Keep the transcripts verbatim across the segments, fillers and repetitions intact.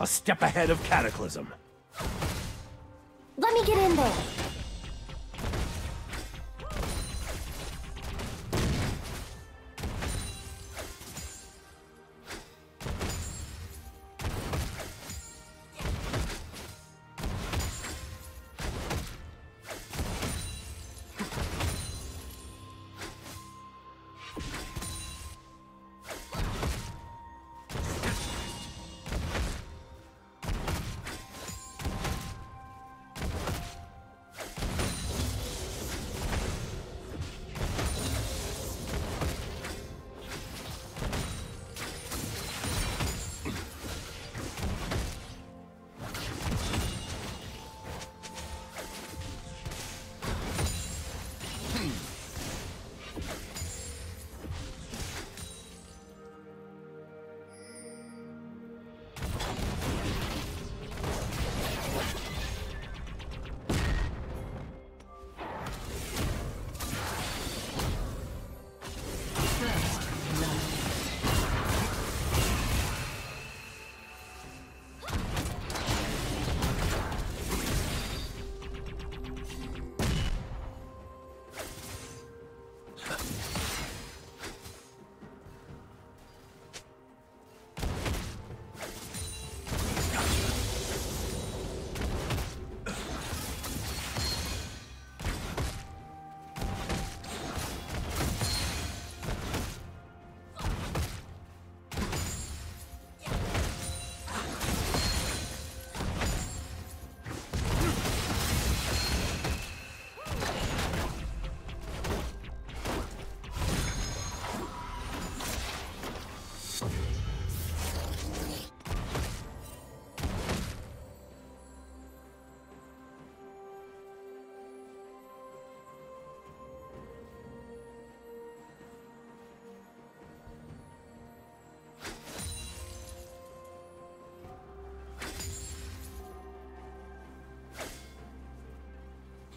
A step ahead of Cataclysm. Let me get in there.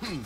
Hmm.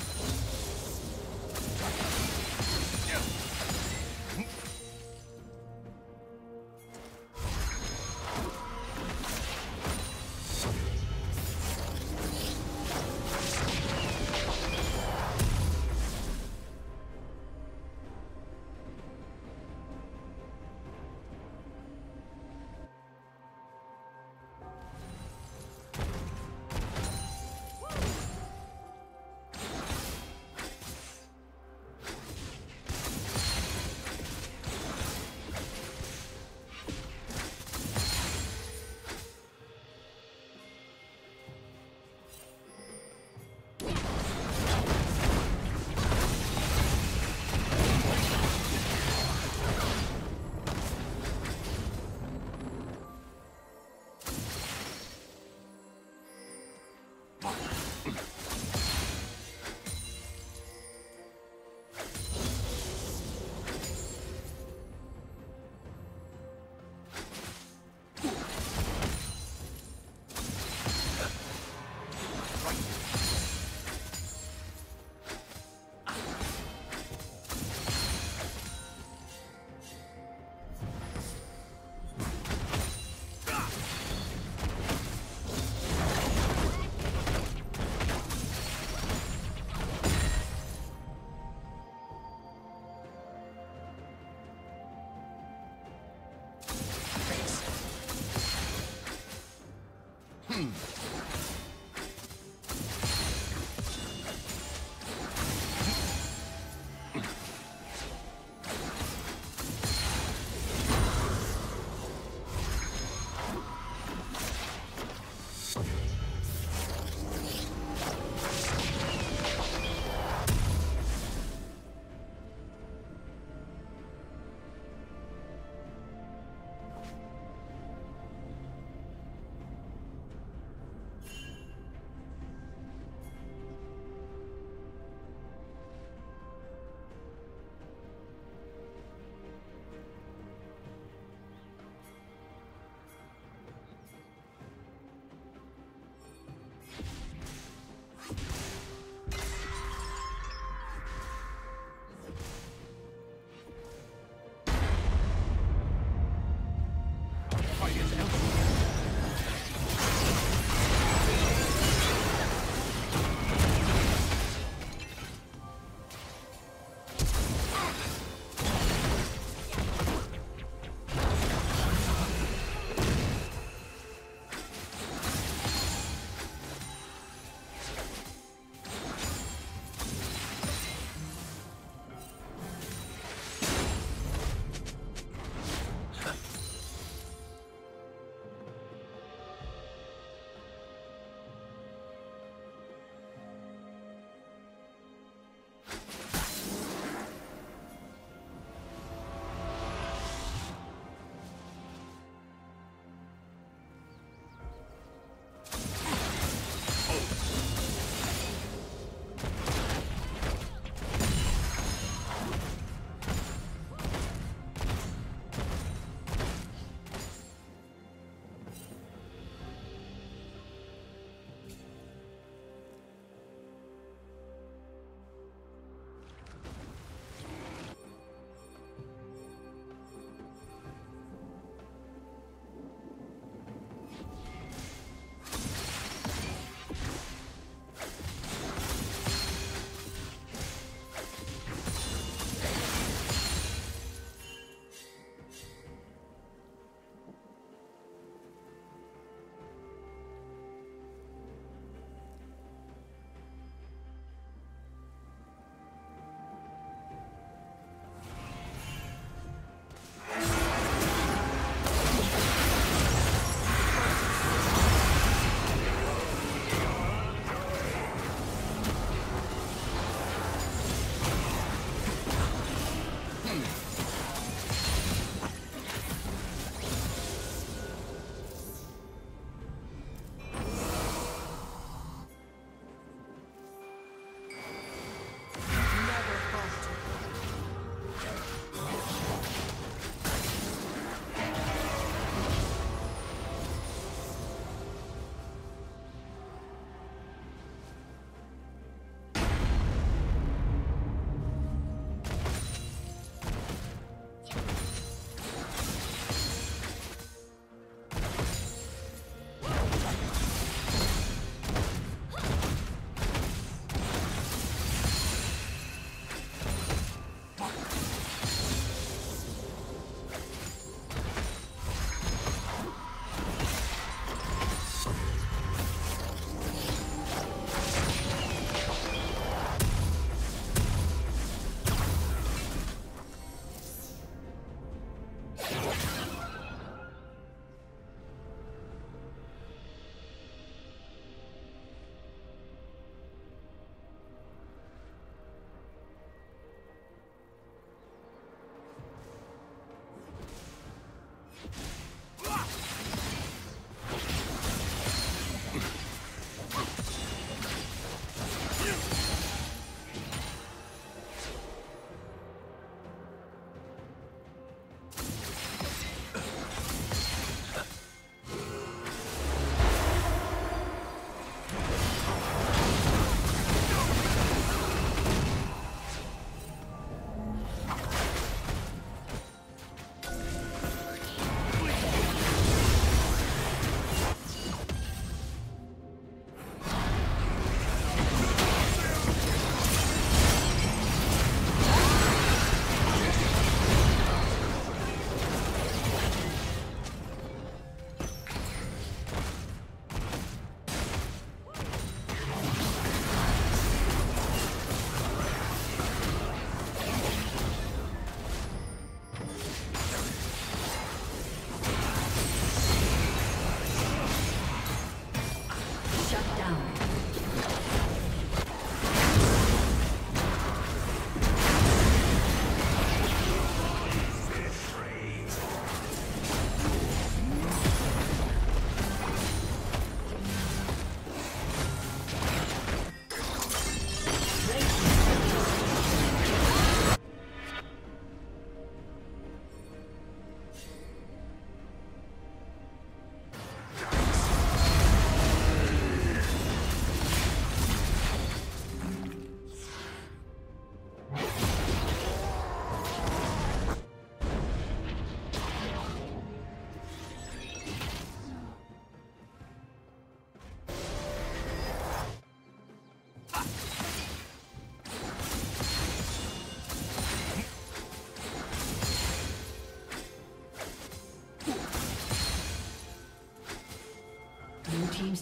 Blue team's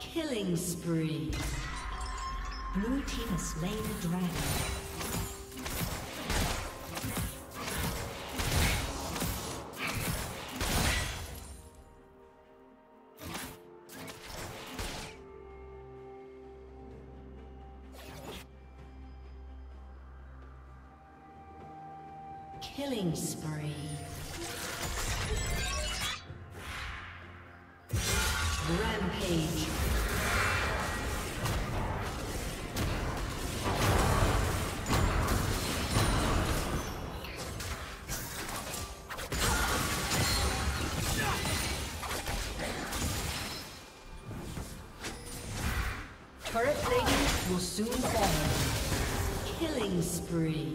Killing spree. Blue team has slain the dragon. Turret plating will soon fall. Killing spree.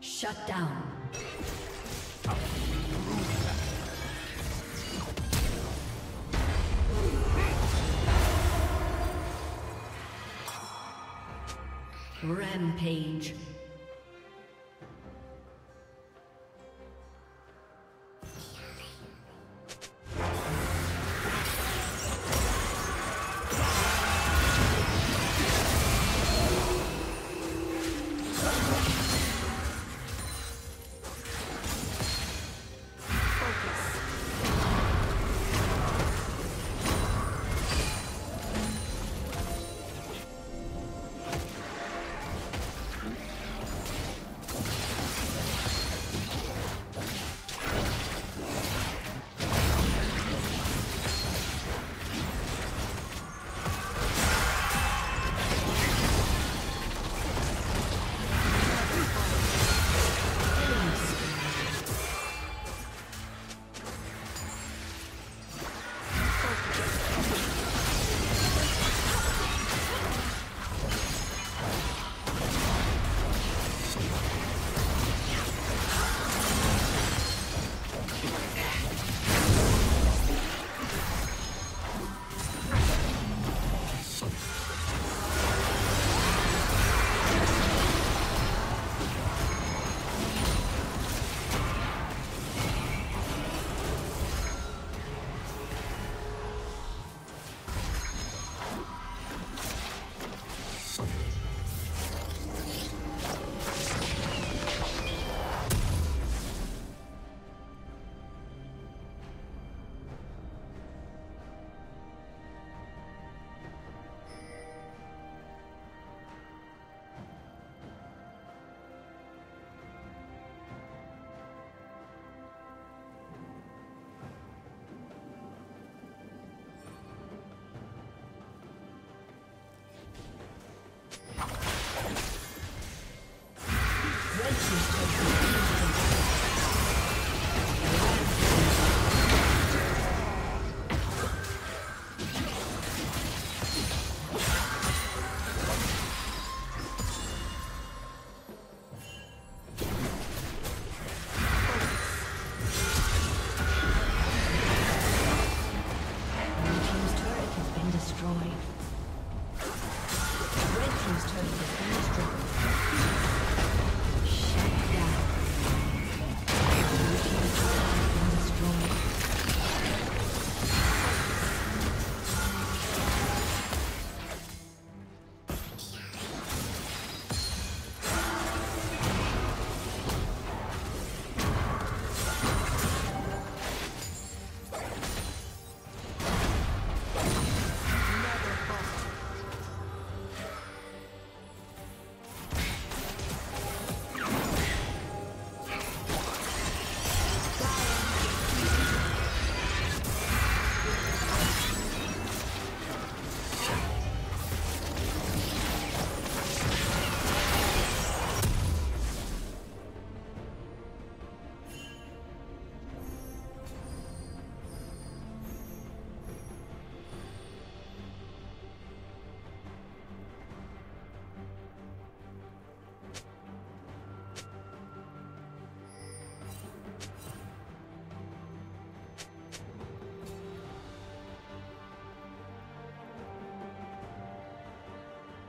Shut down. Rampage.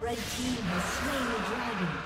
Red team has slain the dragon.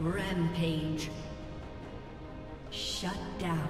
Rampage. Shut down.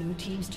Blue team's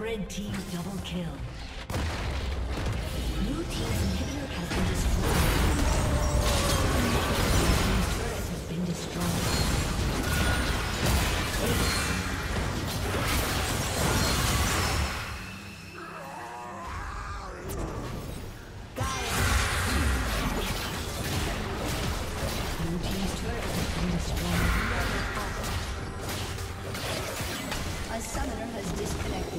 Red team double kill. Blue team's inhibitor has been destroyed. Blue team's turret has been destroyed. Gaia. Blue team's turret has been destroyed. A summoner has disconnected.